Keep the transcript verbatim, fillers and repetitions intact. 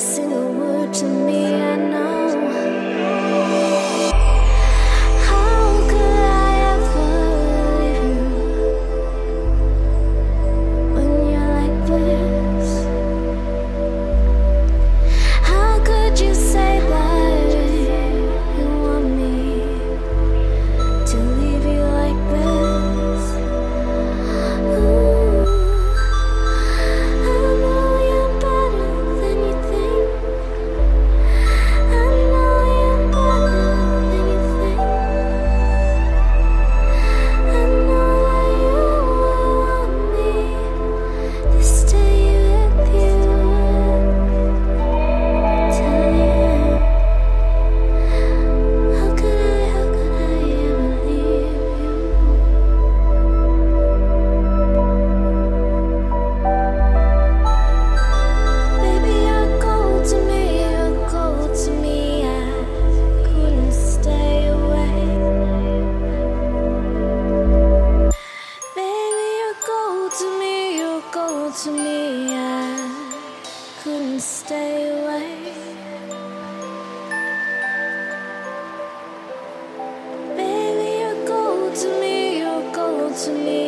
single word to me, I know. How could I ever leave you when you're like this? How could you say that you want me to leave you like this? Ooh. To me, I couldn't stay away. Baby, you're gold to me, you're gold to me.